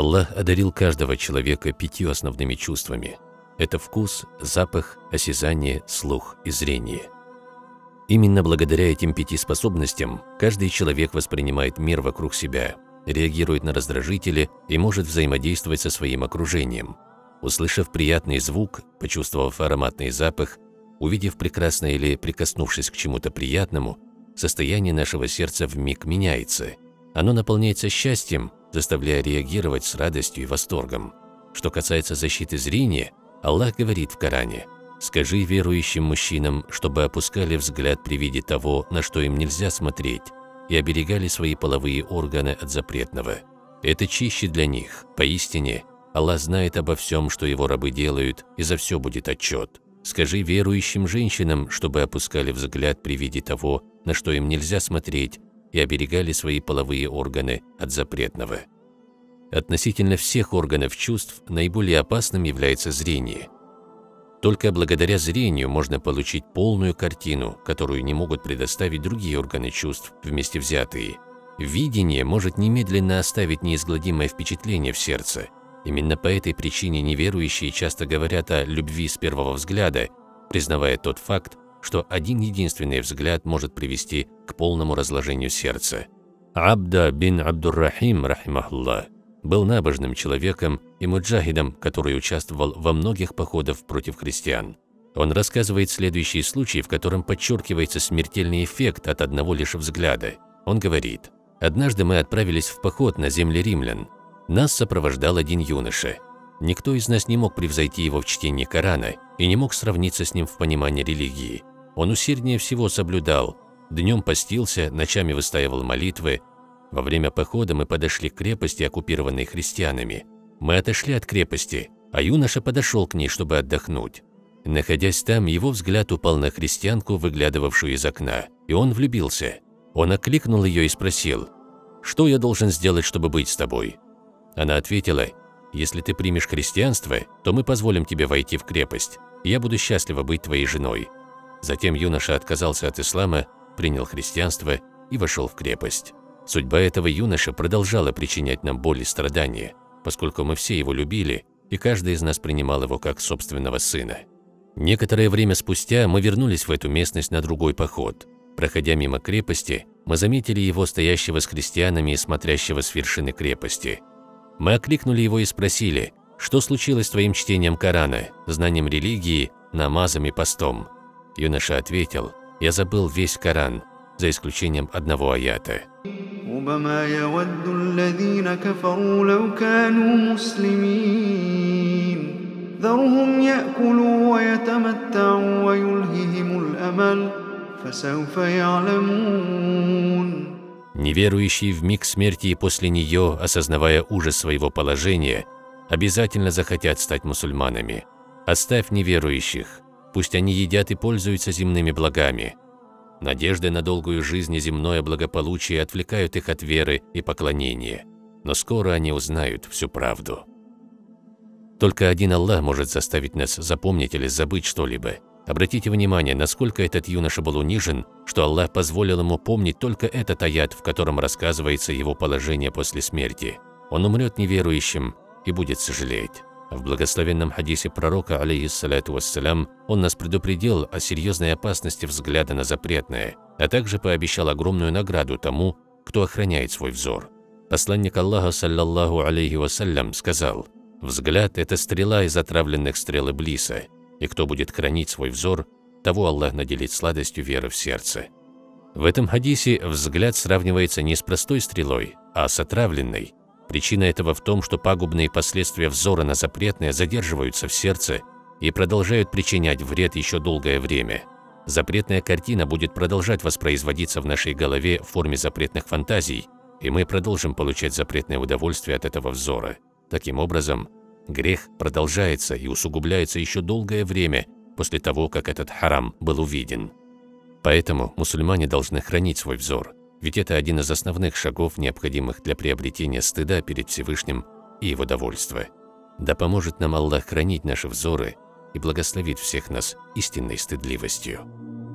Аллах одарил каждого человека 5 основными чувствами – это вкус, запах, осязание, слух и зрение. Именно благодаря этим 5 способностям каждый человек воспринимает мир вокруг себя, реагирует на раздражители и может взаимодействовать со своим окружением. Услышав приятный звук, почувствовав ароматный запах, увидев прекрасное или прикоснувшись к чему-то приятному, состояние нашего сердца вмиг меняется. Оно наполняется счастьем, заставляя реагировать с радостью и восторгом. Что касается защиты зрения, Аллах говорит в Коране: «Скажи верующим мужчинам, чтобы опускали взгляд при виде того, на что им нельзя смотреть, и оберегали свои половые органы от запретного. Это чище для них. Поистине, Аллах знает обо всем, что его рабы делают, и за все будет отчет. Скажи верующим женщинам, чтобы опускали взгляд при виде того, на что им нельзя смотреть, и оберегали свои половые органы от запретного». Относительно всех органов чувств наиболее опасным является зрение. Только благодаря зрению можно получить полную картину, которую не могут предоставить другие органы чувств вместе взятые. Видение может немедленно оставить неизгладимое впечатление в сердце. Именно по этой причине неверующие часто говорят о любви с первого взгляда, признавая тот факт, что один единственный взгляд может привести к полному разложению сердца. Абда бин Абдуррахим, рахимахуллах, был набожным человеком и муджахидом, который участвовал во многих походах против христиан. Он рассказывает следующий случай, в котором подчеркивается смертельный эффект от одного лишь взгляда. Он говорит: «Однажды мы отправились в поход на земли римлян. Нас сопровождал один юноша. Никто из нас не мог превзойти его в чтении Корана и не мог сравниться с ним в понимании религии. Он усерднее всего соблюдал, днем постился, ночами выстаивал молитвы. Во время похода мы подошли к крепости, оккупированной христианами. Мы отошли от крепости, а юноша подошел к ней, чтобы отдохнуть. Находясь там, его взгляд упал на христианку, выглядывавшую из окна, и он влюбился. Он окликнул ее и спросил: «Что я должен сделать, чтобы быть с тобой?» Она ответила: «Если ты примешь христианство, то мы позволим тебе войти в крепость, и я буду счастлива быть твоей женой». Затем юноша отказался от ислама, принял христианство и вошел в крепость. Судьба этого юноши продолжала причинять нам боль и страдания, поскольку мы все его любили, и каждый из нас принимал его как собственного сына. Некоторое время спустя мы вернулись в эту местность на другой поход. Проходя мимо крепости, мы заметили его стоящего с крестьянами и смотрящего с вершины крепости. Мы окликнули его и спросили: «Что случилось с твоим чтением Корана, знанием религии, намазом и постом?» Юноша ответил: «Я забыл весь Коран, за исключением одного аята». Неверующие в миг смерти и после нее, осознавая ужас своего положения, обязательно захотят стать мусульманами. Оставь неверующих, пусть они едят и пользуются земными благами. Надежды на долгую жизнь и земное благополучие отвлекают их от веры и поклонения, но скоро они узнают всю правду. Только один Аллах может заставить нас запомнить или забыть что-либо. Обратите внимание, насколько этот юноша был унижен, что Аллах позволил ему помнить только этот аят, в котором рассказывается его положение после смерти. Он умрет неверующим и будет сожалеть. В благословенном хадисе пророка, алейхиссалату вассалям, он нас предупредил о серьезной опасности взгляда на запретное, а также пообещал огромную награду тому, кто охраняет свой взор. Посланник Аллаха, саллаллаху алейхи вассалям, сказал: «Взгляд – это стрела из отравленных стрел Иблиса, и кто будет хранить свой взор, того Аллах наделит сладостью веры в сердце». В этом хадисе взгляд сравнивается не с простой стрелой, а с отравленной. Причина этого в том, что пагубные последствия взора на запретное задерживаются в сердце и продолжают причинять вред еще долгое время. Запретная картина будет продолжать воспроизводиться в нашей голове в форме запретных фантазий, и мы продолжим получать запретное удовольствие от этого взора. Таким образом, грех продолжается и усугубляется еще долгое время после того, как этот харам был увиден. Поэтому мусульмане должны хранить свой взор, ведь это один из основных шагов, необходимых для приобретения стыда перед Всевышним и его довольства. Да поможет нам Аллах хранить наши взоры и благословит всех нас истинной стыдливостью.